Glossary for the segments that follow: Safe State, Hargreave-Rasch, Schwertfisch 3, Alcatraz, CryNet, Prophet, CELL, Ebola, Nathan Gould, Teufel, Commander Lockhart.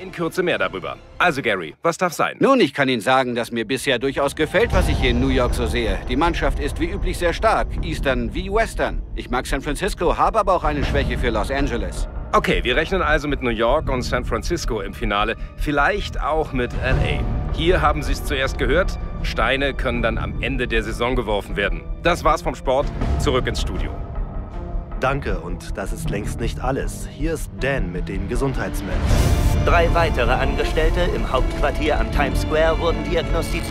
In Kürze mehr darüber. Also Gary, was darf sein? Nun, ich kann Ihnen sagen, dass mir bisher durchaus gefällt, was ich hier in New York so sehe. Die Mannschaft ist wie üblich sehr stark, Eastern wie Western. Ich mag San Francisco, habe aber auch eine Schwäche für Los Angeles. Okay, wir rechnen also mit New York und San Francisco im Finale, vielleicht auch mit LA. Hier haben Sie es zuerst gehört, Steine können dann am Ende der Saison geworfen werden. Das war's vom Sport, zurück ins Studio. Danke, und das ist längst nicht alles. Hier ist Dan mit den Gesundheitsmeldungen. 3 weitere Angestellte im Hauptquartier am Times Square wurden diagnostiziert.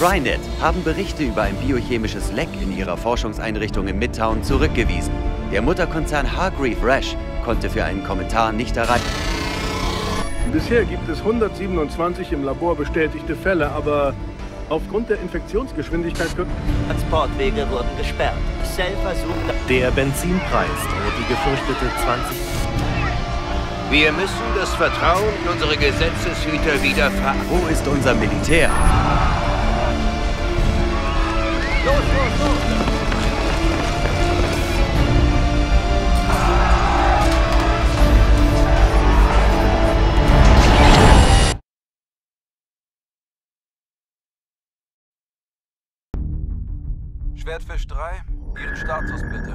CryNet haben Berichte über ein biochemisches Leck in ihrer Forschungseinrichtung in Midtown zurückgewiesen. Der Mutterkonzern Hargreave-Rasch konnte für einen Kommentar nicht erreichen. Bisher gibt es 127 im Labor bestätigte Fälle, aber aufgrund der Infektionsgeschwindigkeit können Transportwege wurden gesperrt. CELL versucht... Der Benzinpreis droht die gefürchtete 20... Wir müssen das Vertrauen in unsere Gesetzeshüter wieder Wo ist unser Militär? Los, los, los! Schwertfisch 3, Ihren Status bitte.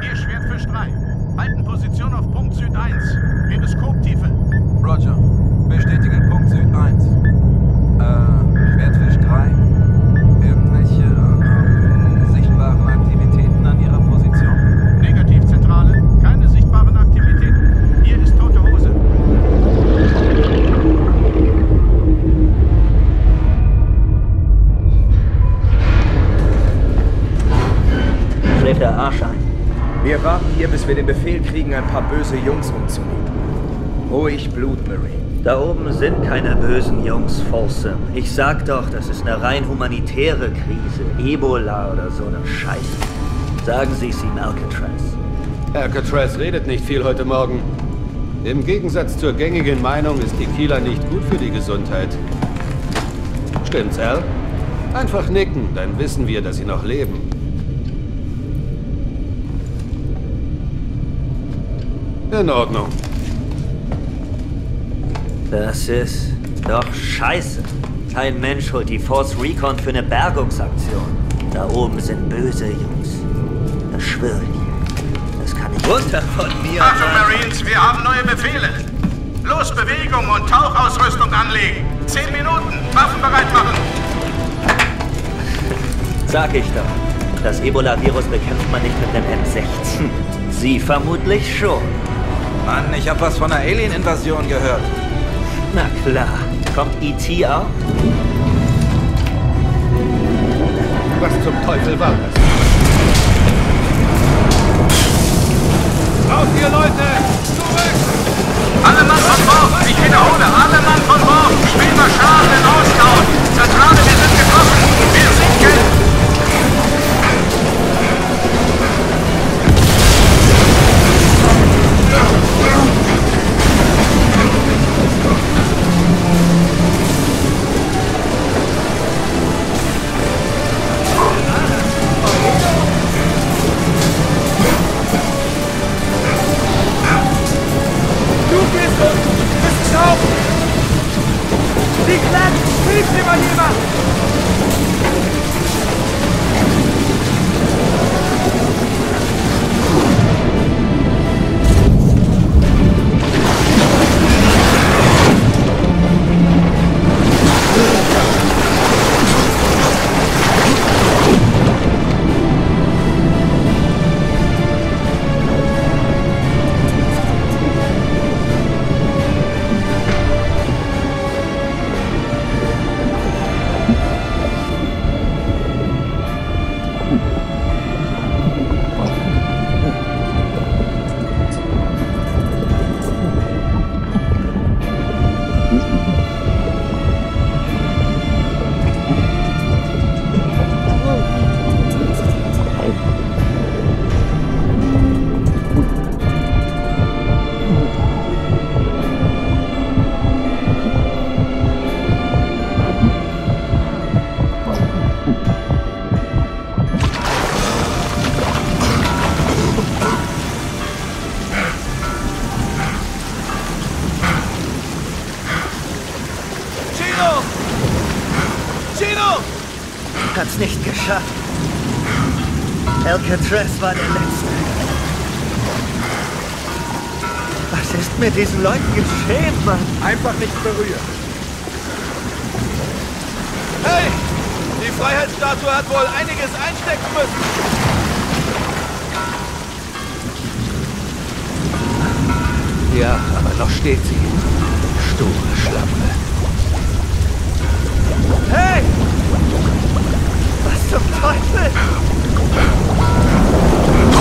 Hier Schwertfisch 3, halten Position auf Punkt Süd 1, Periskoptiefe. Roger, bestätigen Punkt Süd 1. Schwertfisch 3, irgendwelche sichtbaren Aktivitäten an Ihrer Position? Negativ, Zentrale, keine sichtbaren Aktivitäten. Hier ist tote Hose. Der Arsch ein. Wir warten hier, bis wir den Befehl kriegen, ein paar böse Jungs umzulegen. Ruhig Blut, Marine. Da oben sind keine bösen Jungs, Folsom. Ich sag doch, das ist eine rein humanitäre Krise. Ebola oder so eine Scheiße. Sagen Sie es ihm, Alcatraz. Alcatraz redet nicht viel heute Morgen. Im Gegensatz zur gängigen Meinung ist Tequila nicht gut für die Gesundheit. Stimmt's, Al? Einfach nicken, dann wissen wir, dass Sie noch leben. In Ordnung. Das ist doch scheiße. Kein Mensch holt die Force Recon für eine Bergungsaktion. Da oben sind böse Jungs. Das schwöre ich. Das kann ich runter von mir. Achtung, Marines, wir haben neue Befehle. Los, Bewegung und Tauchausrüstung anlegen. 10 Minuten, Waffen bereit machen. Sag ich doch. Das Ebola-Virus bekämpft man nicht mit dem M16. Sie vermutlich schon. Mann, ich hab was von einer Alien-Invasion gehört. Na klar. Kommt E.T. auch? Was zum Teufel war das? Raus hier, Leute! Zurück! Alle Mann von Bord! Ich wiederhole, alle Mann von Bord! Schwerverschaden, Ausdauer! Zentrale, wir sind getroffen! Wir sinken! Oh. geschafft. Alcatraz war der Letzte. Was ist mit diesen Leuten geschehen, Mann? Einfach nicht berühren. Hey! Die Freiheitsstatue hat wohl einiges einstecken müssen. Ja, aber noch steht sie. Sture Schlappe. Hey! Was zum Teufel?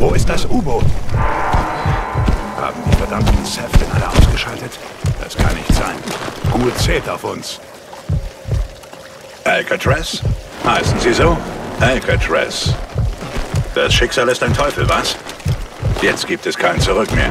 Wo ist das U-Boot? Haben die verdammten Säften alle ausgeschaltet? Das kann nicht sein. Gut zählt auf uns. Alcatraz? Heißen Sie so? Alcatraz. Das Schicksal ist ein Teufel, was? Jetzt gibt es kein Zurück mehr.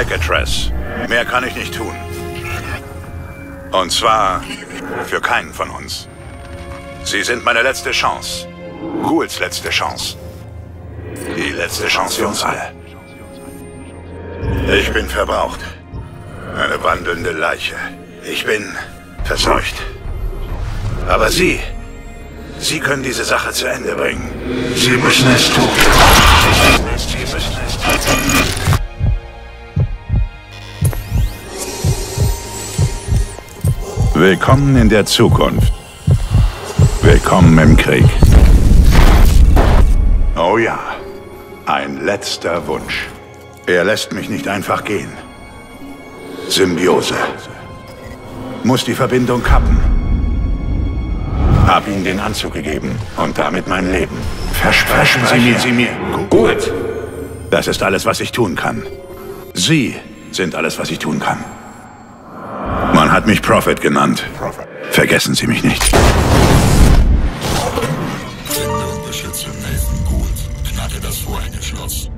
Alcatraz. Mehr kann ich nicht tun. Und zwar für keinen von uns. Sie sind meine letzte Chance. Ghouls letzte Chance. Die letzte Chance für uns alle. Ich bin verbraucht. Eine wandelnde Leiche. Ich bin verseucht. Aber Sie können diese Sache zu Ende bringen. Sie müssen es tun. Sie müssen es tun. Willkommen in der Zukunft. Willkommen im Krieg. Oh ja, ein letzter Wunsch. Er lässt mich nicht einfach gehen. Symbiose. Muss die Verbindung kappen. Hab Ihnen den Anzug gegeben und damit mein Leben. Versprechen Sie mir. Gut. Das ist alles, was ich tun kann. Sie sind alles, was ich tun kann. Man hat mich Prophet genannt. Vergessen Sie mich nicht. Sendungsbeschützer Nathan Gould knacke das vorhängige Schloss.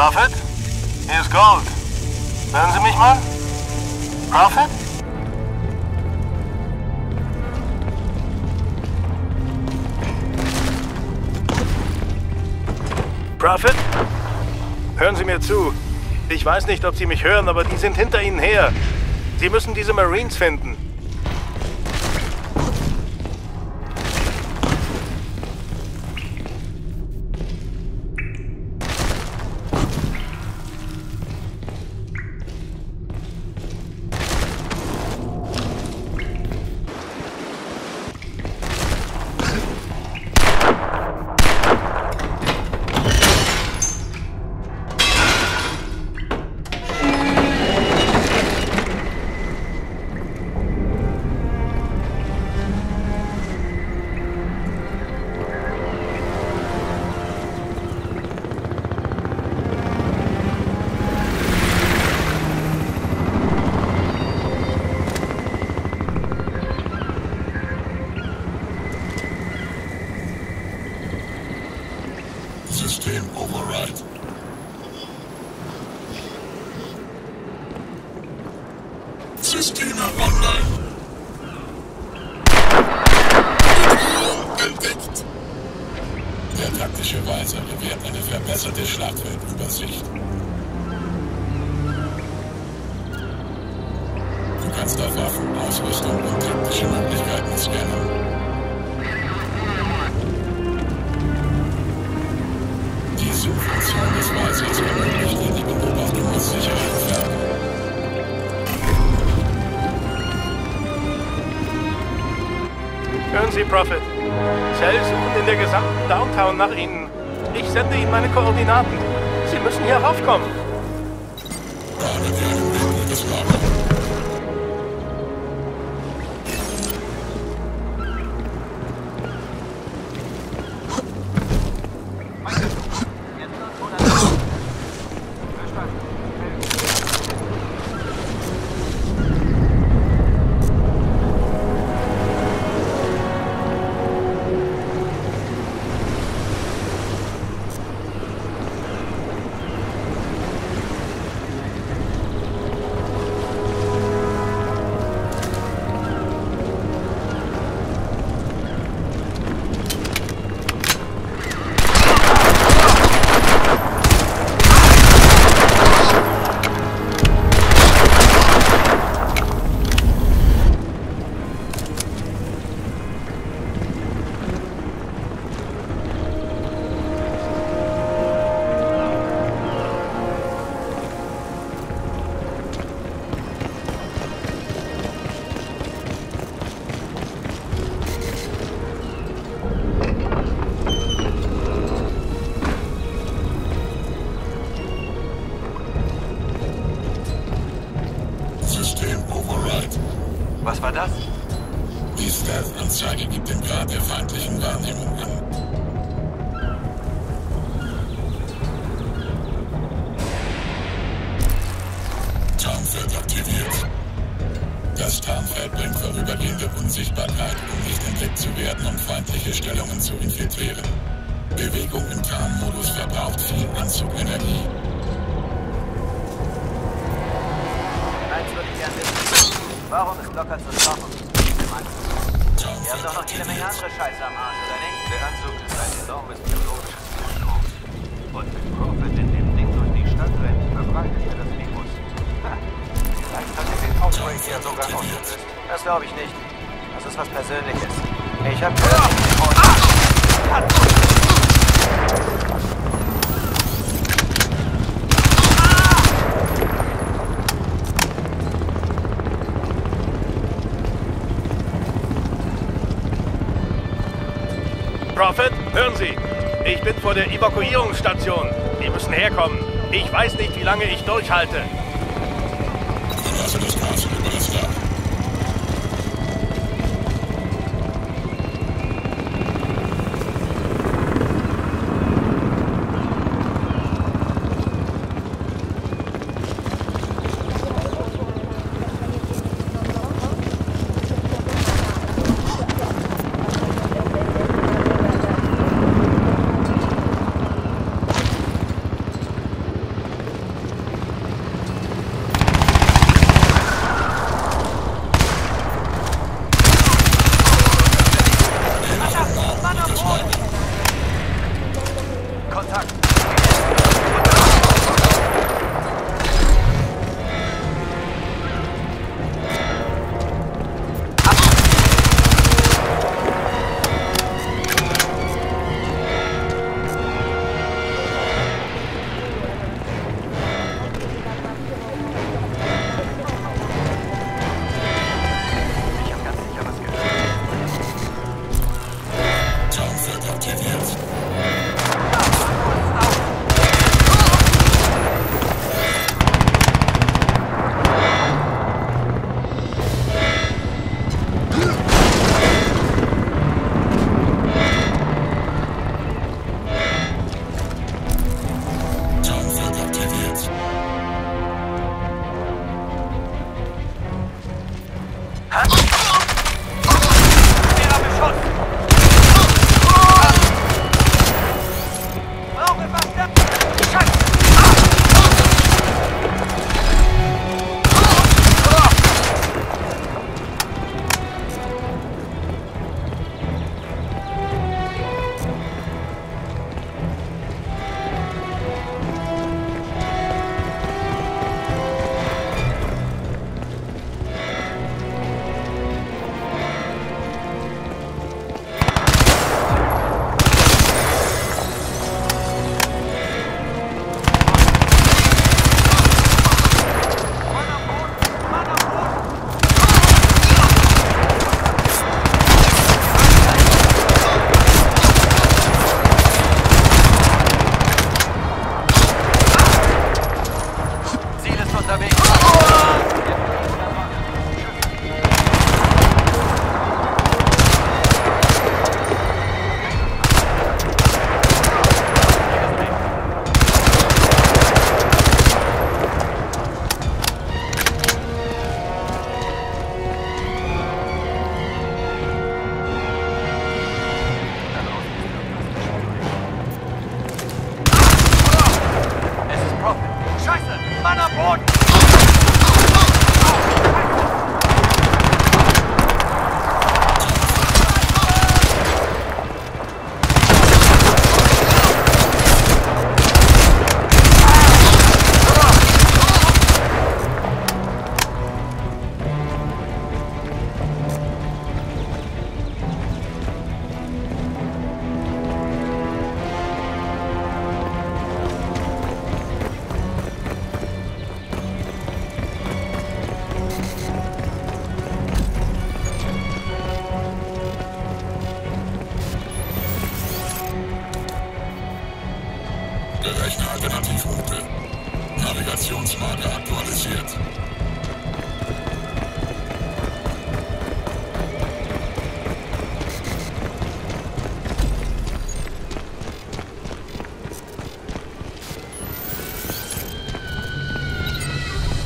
Prophet? Hier ist Gold. Hören Sie mich mal? Prophet? Prophet? Hören Sie mir zu. Ich weiß nicht, ob Sie mich hören, aber die sind hinter Ihnen her. Sie müssen diese Marines finden. Die Suchfunktion des Weisers ermöglicht dir die Beobachtung Hören Sie, Prophet. Cell sucht in der gesamten Downtown nach Ihnen. Ich sende Ihnen meine Koordinaten. Sie müssen hier raufkommen. Was war das? Die Stealth-Anzeige gibt den Grad der feindlichen Wahrnehmung an. Tarnfeld aktiviert. Das Tarnfeld bringt vorübergehende Unsichtbarkeit, um nicht entdeckt zu werden und feindliche Stellungen zu infiltrieren. Bewegung im Tarnmodus verbraucht viel Anzugenergie. Eins würde ich gerne wissen. Warum ist Lockhart so schwach und nicht mit dem Anzug? Wir haben doch noch jede Menge andere Scheiße am Arsch, oder nicht? Der Anzug ist ein enormes biologisches Zentrum. Und wenn Prophet in dem Ding durch die Stadt rennt, verbreitet er das Virus. Ha! Vielleicht hat er den Outbreak ja sogar ausgelöst. Das glaube ich nicht. Das ist was Persönliches. Ich hab... Prophet, hören Sie, ich bin vor der Evakuierungsstation. Sie müssen herkommen. Ich weiß nicht, wie lange ich durchhalte.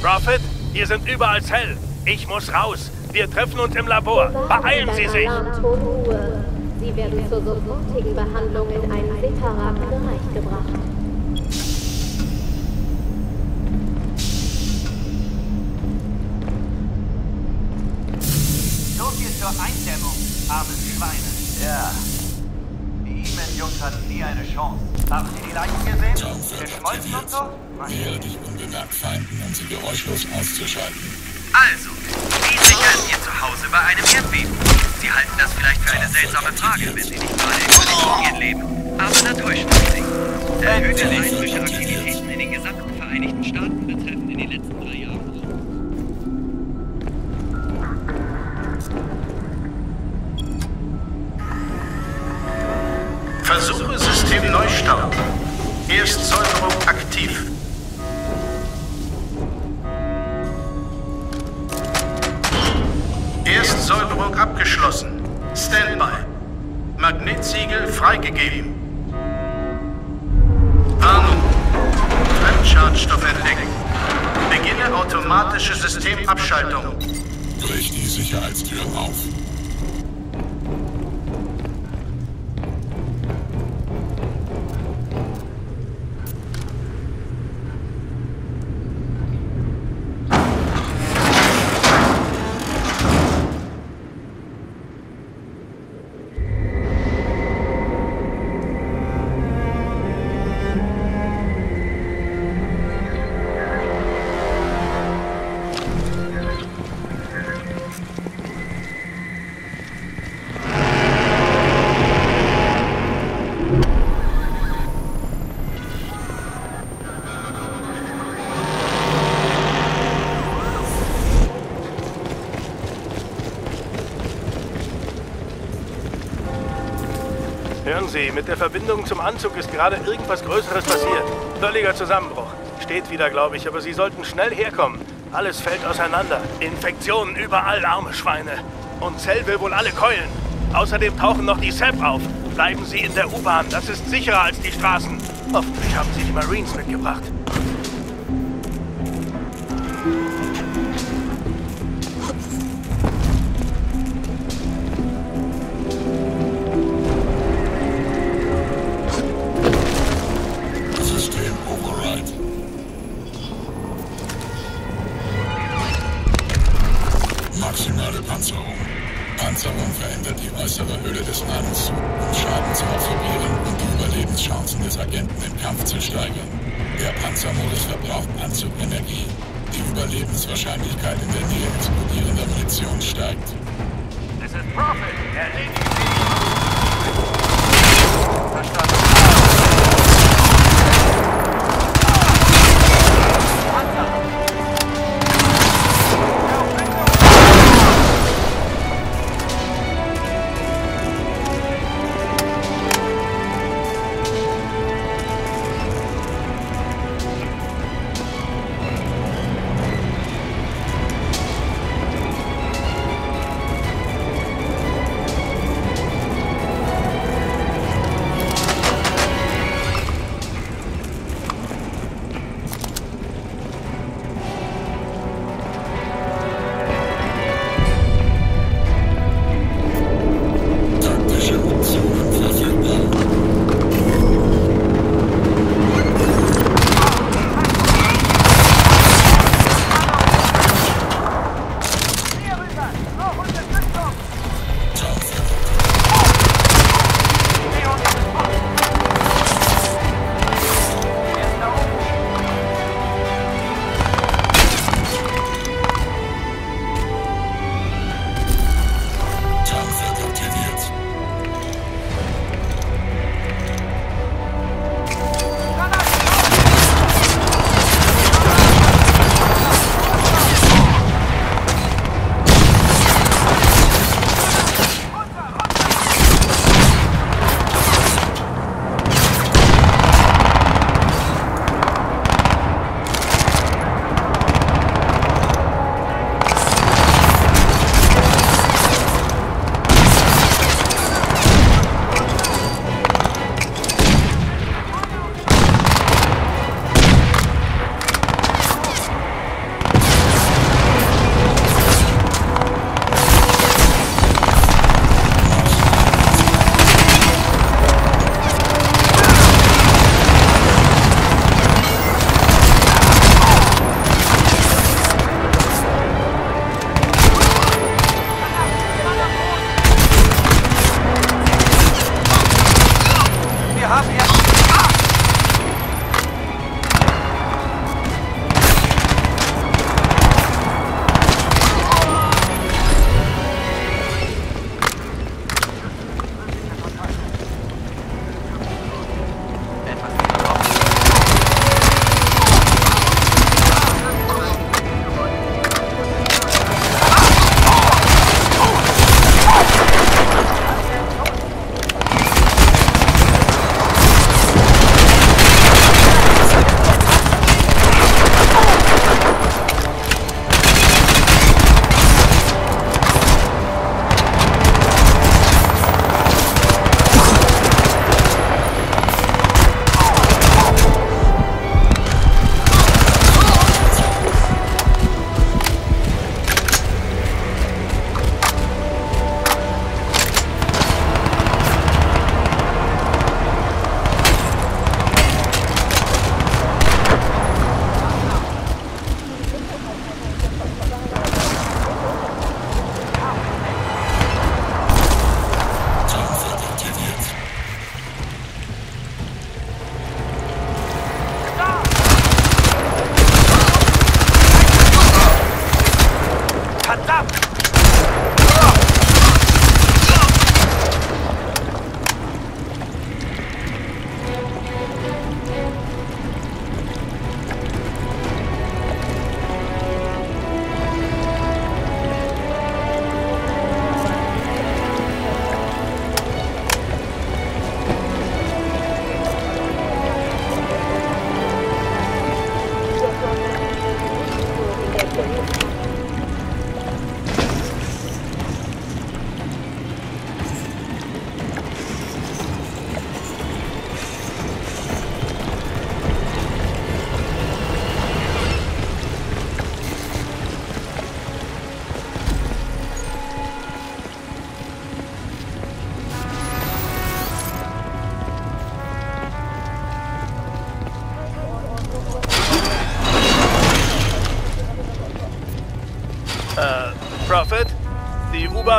Prophet, hier sind überall CELL. Ich muss raus. Wir treffen uns im Labor. Beeilen Sie sich! Ruhe. Sie werden zur sofortigen Behandlung in einen separaten Bereich gebracht. So viel zur Eindämmung, arme Schweine. Ja. Die E-Man-Jungs hatten nie eine Chance. Haben Sie die Leichen gesehen? Geschmolzen und so? Wehre dich unbemerkt Feinden, um sie geräuschlos auszuschalten. Also, wie sicher ist ihr Zuhause bei einem Erdbeben? Sie halten das vielleicht für eine seltsame Frage, wenn Sie nicht gerade in Kalifornien leben. Aber da täuschen Sie sich. Erhöhte seismische Aktivitäten in den gesamten Vereinigten Staaten betreffen in den letzten 3 Jahren. Versuche System Neustart. Erstsäuberung aktiv. Säuberung abgeschlossen. Standby. Magnesiegel freigegeben. Warnung. Fremdschadstoff entdeckt. Beginne automatische Systemabschaltung. Brich die Sicherheitstüren auf. Hören Sie, mit der Verbindung zum Anzug ist gerade irgendwas Größeres passiert. Völliger Zusammenbruch. Steht wieder, glaube ich, aber Sie sollten schnell herkommen. Alles fällt auseinander. Infektionen überall, arme Schweine. Und CELL will wohl alle keulen. Außerdem tauchen noch die SEP auf. Bleiben Sie in der U-Bahn, das ist sicherer als die Straßen. Hoffentlich haben Sie die Marines mitgebracht.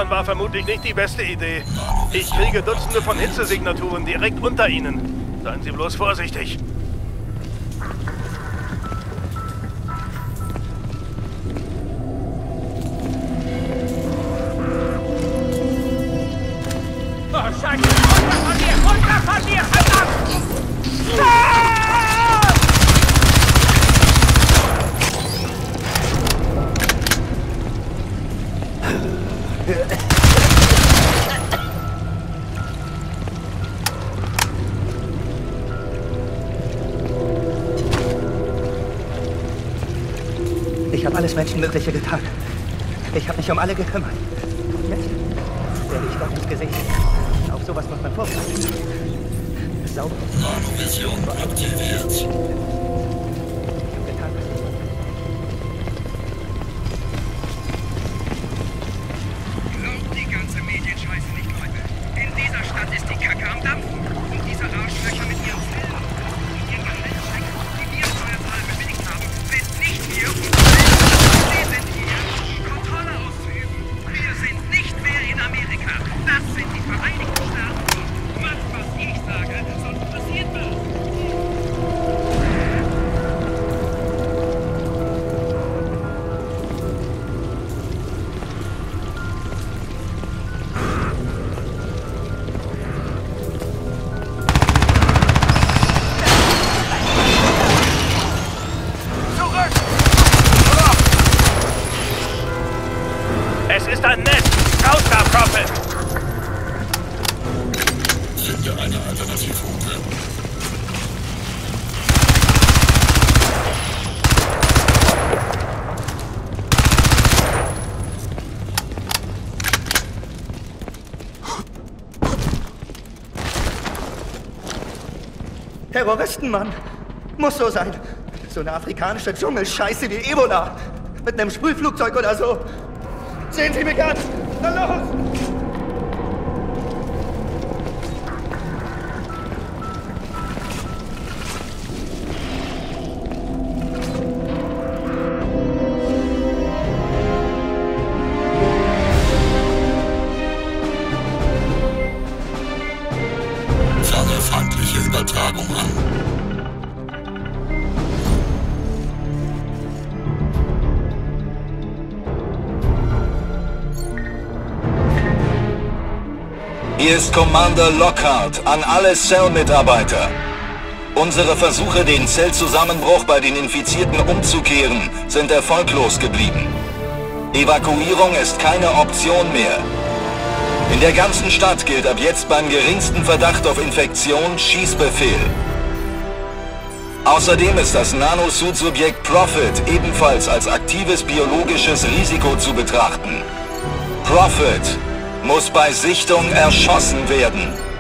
Absichern war vermutlich nicht die beste Idee. Ich kriege Dutzende von Hitzesignaturen direkt unter Ihnen. Seien Sie bloß vorsichtig. Ich habe alles Menschenmögliche getan. Ich habe mich um alle gekümmert. Und jetzt werde ich doch nicht gesehen. Auf sowas muss man vorbereiten. Sauber. Warnvision aktiviert. Ich habe getan, was ich wollte. Glaubt die ganze Medienscheiße nicht, Leute. In dieser Stadt ist die Kacke am Dampfen. Und diese Arschlöcher mit ihren Filmen und ihren Handelsschrecken, die wir in eurer Wahl bewilligt haben, sind nicht hier. Terroristen, Mann. Muss so sein. So eine afrikanische Dschungelscheiße wie Ebola. Mit einem Sprühflugzeug oder so. Sehen Sie mich an! Na los! Hier ist Commander Lockhart an alle CELL-Mitarbeiter. Unsere Versuche, den CELL-Zusammenbruch bei den Infizierten umzukehren, sind erfolglos geblieben. Evakuierung ist keine Option mehr. In der ganzen Stadt gilt ab jetzt beim geringsten Verdacht auf Infektion Schießbefehl. Außerdem ist das Nanosuit-Subjekt Prophet ebenfalls als aktives biologisches Risiko zu betrachten. Prophet muss bei Sichtung erschossen werden.